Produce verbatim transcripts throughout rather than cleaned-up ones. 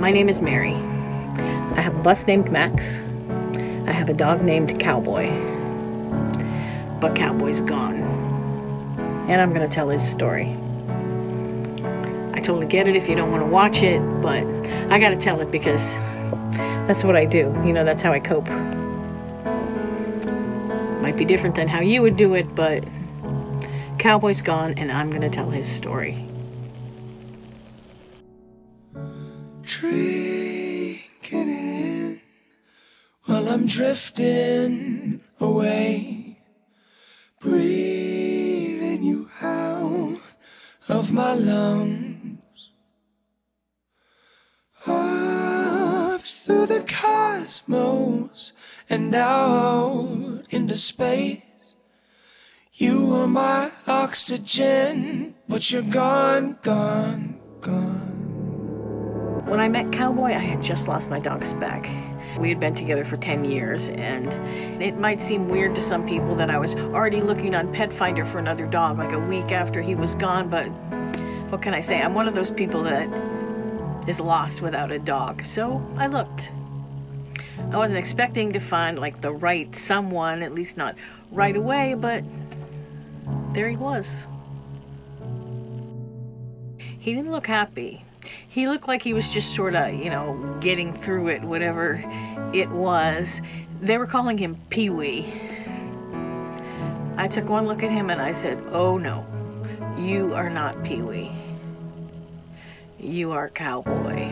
My name is Mary. I have a bus named Max. I have a dog named Cowboy. But Cowboy's gone. And I'm gonna tell his story. I totally get it if you don't want to watch it, but I gotta tell it because that's what I do. You know, that's how I cope. Might be different than how you would do it, but Cowboy's gone and I'm gonna tell his story. Drinking in while I'm drifting away, breathing you out of my lungs, up through the cosmos and out into space. You were my oxygen, but you're gone, gone, gone. When I met Cowboy, I had just lost my dog Speck. We had been together for ten years, and it might seem weird to some people that I was already looking on Pet Finder for another dog like a week after he was gone, but what can I say? I'm one of those people that is lost without a dog, so I looked. I wasn't expecting to find like the right someone, at least not right away, but there he was. He didn't look happy. He looked like he was just sort of, you know, getting through it, whatever it was. They were calling him Pee-wee. I took one look at him and I said, oh no, you are not Pee-wee. You are Cowboy.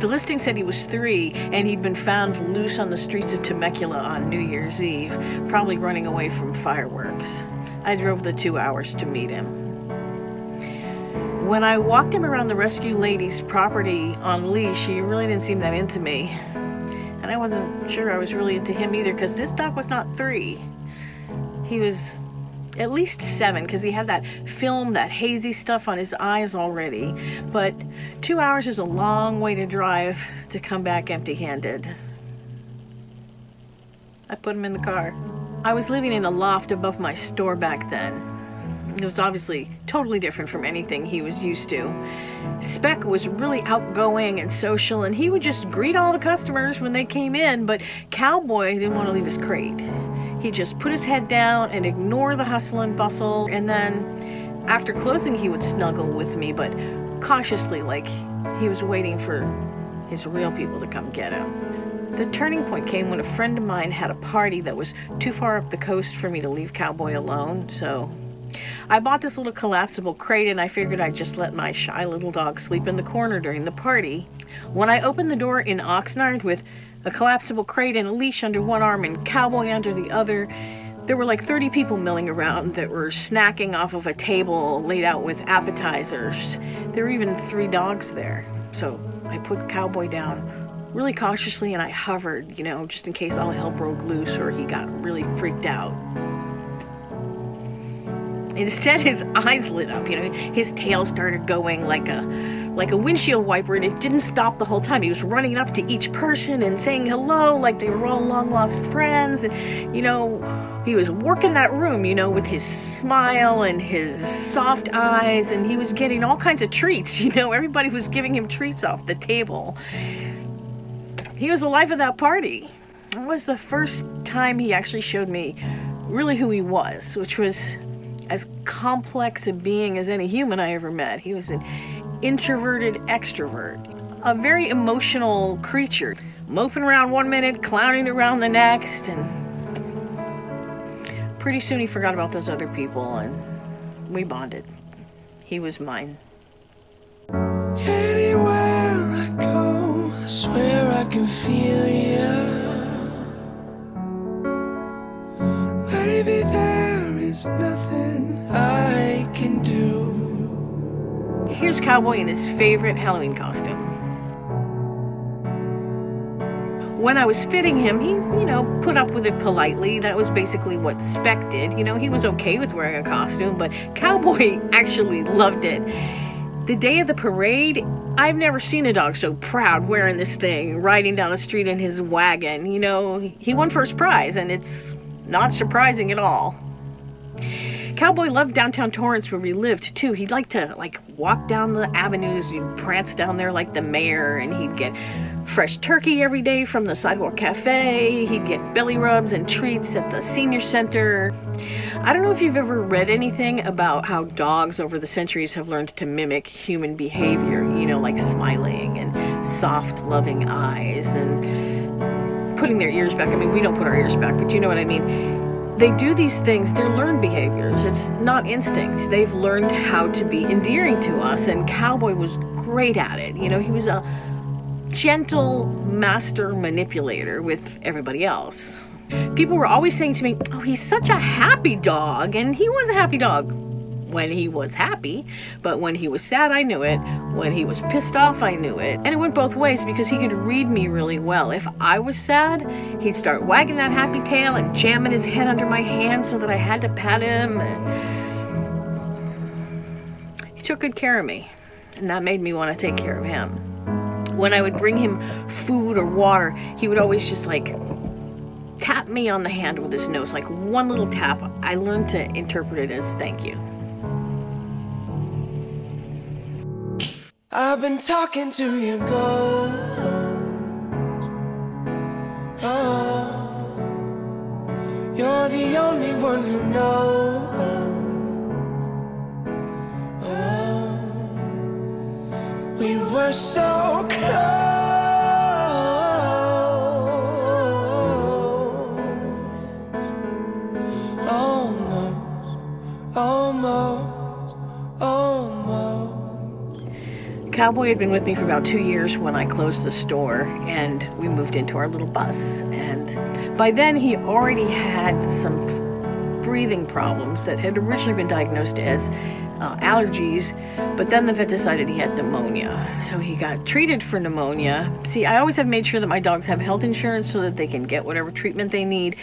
The listing said he was three and he'd been found loose on the streets of Temecula on New Year's Eve, probably running away from fireworks. I drove the two hours to meet him. When I walked him around the rescue lady's property on leash, she really didn't seem that into me. And I wasn't sure I was really into him either, because this dog was not three. He was at least seven, because he had that film, that hazy stuff on his eyes already. But two hours is a long way to drive to come back empty-handed. I put him in the car. I was living in a loft above my store back then. It was obviously totally different from anything he was used to. Speck was really outgoing and social, and he would just greet all the customers when they came in, but Cowboy didn't want to leave his crate. He just put his head down and ignore the hustle and bustle, and then after closing he would snuggle with me, but cautiously, like he was waiting for his real people to come get him. The turning point came when a friend of mine had a party that was too far up the coast for me to leave Cowboy alone, so I bought this little collapsible crate and I figured I'd just let my shy little dog sleep in the corner during the party. When I opened the door in Oxnard with a collapsible crate and a leash under one arm and Cowboy under the other, there were like thirty people milling around that were snacking off of a table laid out with appetizers. There were even three dogs there. So I put Cowboy down really cautiously and I hovered, you know, just in case all hell broke loose or he got really freaked out. Instead, his eyes lit up, you know, his tail started going like a like a windshield wiper, and it didn't stop the whole time. He was running up to each person and saying hello like they were all long-lost friends. And, you know, he was working that room, you know, with his smile and his soft eyes, and he was getting all kinds of treats, you know. Everybody was giving him treats off the table. He was the life of that party. It was the first time he actually showed me really who he was, which was as complex a being as any human I ever met. He was an introverted extrovert, a very emotional creature, moping around one minute, clowning around the next, and pretty soon he forgot about those other people, and we bonded. He was mine. Anywhere I go, I swear I can feel you. Maybe there is nothing I can do. Here's Cowboy in his favorite Halloween costume. When I was fitting him, he, you know, put up with it politely. That was basically what Speck did. You know, he was okay with wearing a costume, but Cowboy actually loved it. The day of the parade, I've never seen a dog so proud wearing this thing, riding down the street in his wagon. You know, he won first prize, and it's not surprising at all. Cowboy loved downtown Torrance where we lived too. He'd like to like walk down the avenues, he'd prance down there like the mayor, and he'd get fresh turkey every day from the sidewalk cafe. He'd get belly rubs and treats at the senior center. I don't know if you've ever read anything about how dogs over the centuries have learned to mimic human behavior, you know, like smiling and soft, loving eyes and putting their ears back. I mean, we don't put our ears back, but you know what I mean. They do these things, they're learned behaviors. It's not instincts. They've learned how to be endearing to us, and Cowboy was great at it. You know, he was a gentle master manipulator with everybody else. People were always saying to me, oh, he's such a happy dog, and he was a happy dog when he was happy, but when he was sad, I knew it. When he was pissed off, I knew it. And it went both ways because he could read me really well. If I was sad, he'd start wagging that happy tail and jamming his head under my hand so that I had to pat him. And he took good care of me, and that made me want to take care of him. When I would bring him food or water, he would always just like tap me on the hand with his nose, like one little tap. I learned to interpret it as thank you. I've been talking to your ghost. Oh, you're the only one who knows. Oh, we were so close. Almost, almost, almost. Cowboy had been with me for about two years when I closed the store and we moved into our little bus. And by then he already had some breathing problems that had originally been diagnosed as uh, allergies, but then the vet decided he had pneumonia. So he got treated for pneumonia. See, I always have made sure that my dogs have health insurance so that they can get whatever treatment they need.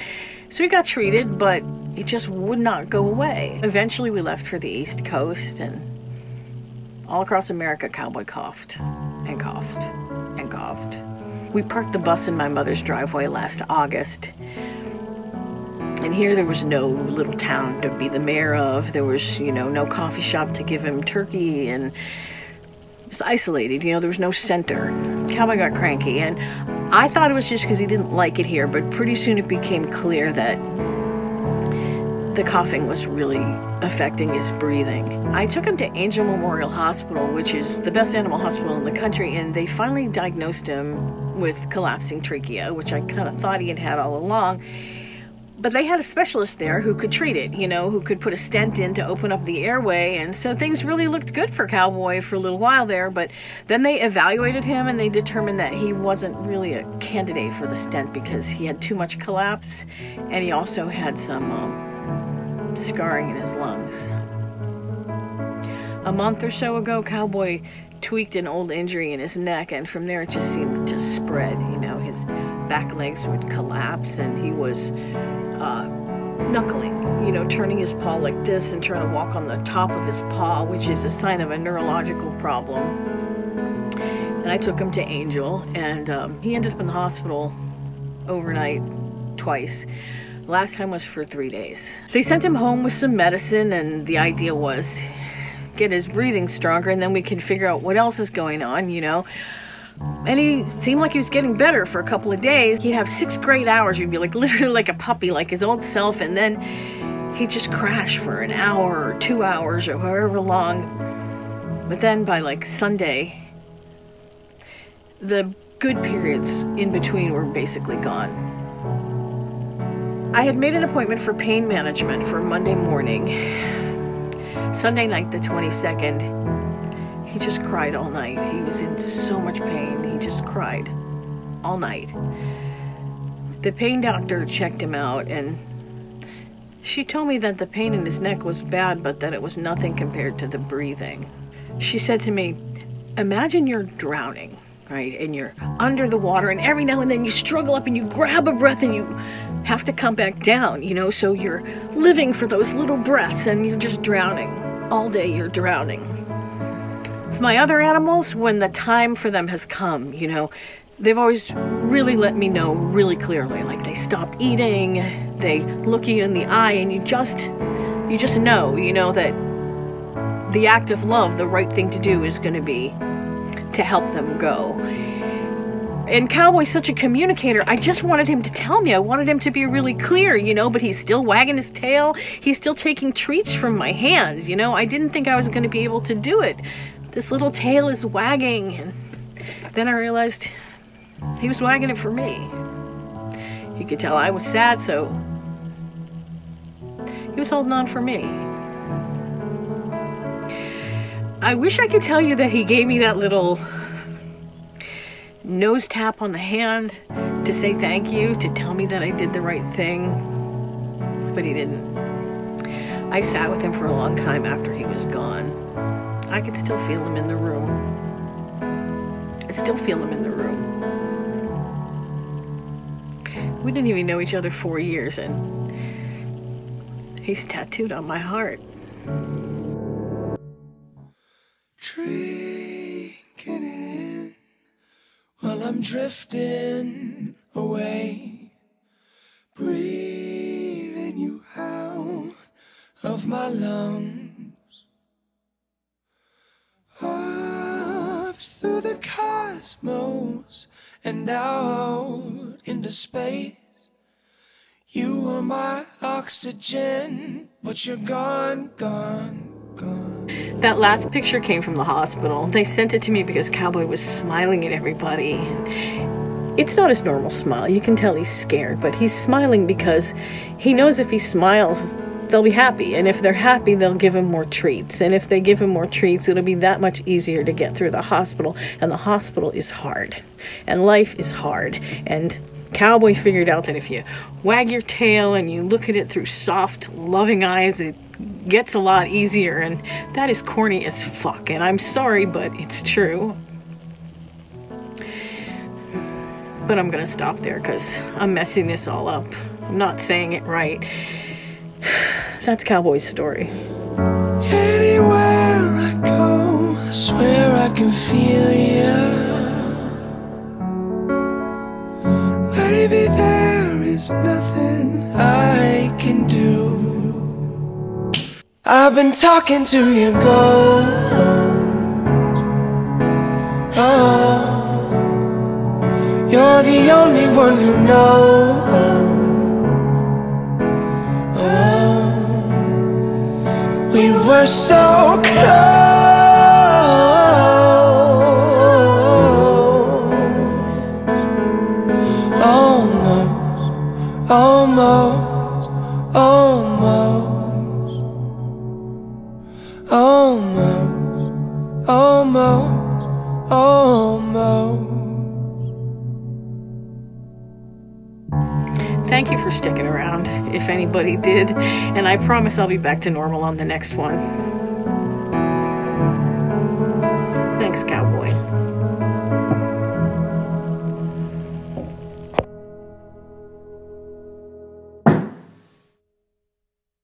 So he got treated, but it just would not go away. Eventually we left for the East Coast, and all across America, Cowboy coughed and coughed and coughed. We parked the bus in my mother's driveway last August. And here there was no little town to be the mayor of. There was, you know, no coffee shop to give him turkey, and it was isolated, you know, there was no center. Cowboy got cranky, and I thought it was just because he didn't like it here, but pretty soon it became clear that the coughing was really affecting his breathing. I took him to Angell Memorial Hospital, which is the best animal hospital in the country, and they finally diagnosed him with collapsing trachea, which I kind of thought he had had all along. But they had a specialist there who could treat it, you know, who could put a stent in to open up the airway, and so things really looked good for Cowboy for a little while there, but then they evaluated him and they determined that he wasn't really a candidate for the stent because he had too much collapse, and he also had some um, scarring in his lungs. A month or so ago, Cowboy tweaked an old injury in his neck, and from there it just seemed to spread. You know, his back legs would collapse, and he was uh, knuckling, you know, turning his paw like this and trying to walk on the top of his paw, which is a sign of a neurological problem. And I took him to Angell, and um, he ended up in the hospital overnight twice. Last time was for three days. They sent him home with some medicine, and the idea was get his breathing stronger and then we can figure out what else is going on, you know. And he seemed like he was getting better for a couple of days. He'd have six great hours. He'd be like literally like a puppy, like his old self, and then he'd just crash for an hour or two hours or however long. But then by like Sunday, the good periods in between were basically gone. I had made an appointment for pain management for Monday morning. Sunday night, the twenty-second, he just cried all night. He was in so much pain. He just cried all night. The pain doctor checked him out, and she told me that the pain in his neck was bad, but that it was nothing compared to the breathing. She said to me, imagine you're drowning, right? And you're under the water, and every now and then you struggle up and you grab a breath and you have to come back down, you know, so you're living for those little breaths and you're just drowning. All day you're drowning. For my other animals, when the time for them has come, you know, they've always really let me know really clearly, like they stop eating, they look you in the eye and you just you just know, you know, that the act of love, the right thing to do is going to be to help them go. And Cowboy's such a communicator. I just wanted him to tell me. I wanted him to be really clear, you know, but he's still wagging his tail. He's still taking treats from my hands, you know. I didn't think I was going to be able to do it. This little tail is wagging. And then I realized he was wagging it for me. You could tell I was sad, so he was holding on for me. I wish I could tell you that he gave me that little nose tap on the hand to say thank you, to tell me that I did the right thing, but he didn't. I sat with him for a long time after he was gone. I could still feel him in the room. I still feel him in the room. We didn't even know each other four years, and he's tattooed on my heart. Drinking in while I'm drifting away, breathing you out of my lungs, up through the cosmos and out into space. You were my oxygen, but you're gone, gone, gone. That last picture came from the hospital. They sent it to me because Cowboy was smiling at everybody. It's not his normal smile. You can tell he's scared, but he's smiling because he knows if he smiles, they'll be happy. And if they're happy, they'll give him more treats. And if they give him more treats, it'll be that much easier to get through the hospital. And the hospital is hard. And life is hard. And Cowboy figured out that if you wag your tail and you look at it through soft, loving eyes, it gets a lot easier, and that is corny as fuck, and I'm sorry, but it's true. But I'm gonna stop there because I'm messing this all up. I'm not saying it right. That's Cowboy's story. Anywhere I go, I swear I can feel you. Baby, there is nothing I can do. I've been talking to your ghost. Oh, you're the only one who knows. Oh, we were so close. Almost, almost, almost. Almost, almost, almost. Thank you for sticking around, if anybody did, and I promise I'll be back to normal on the next one. Thanks, Cowboy.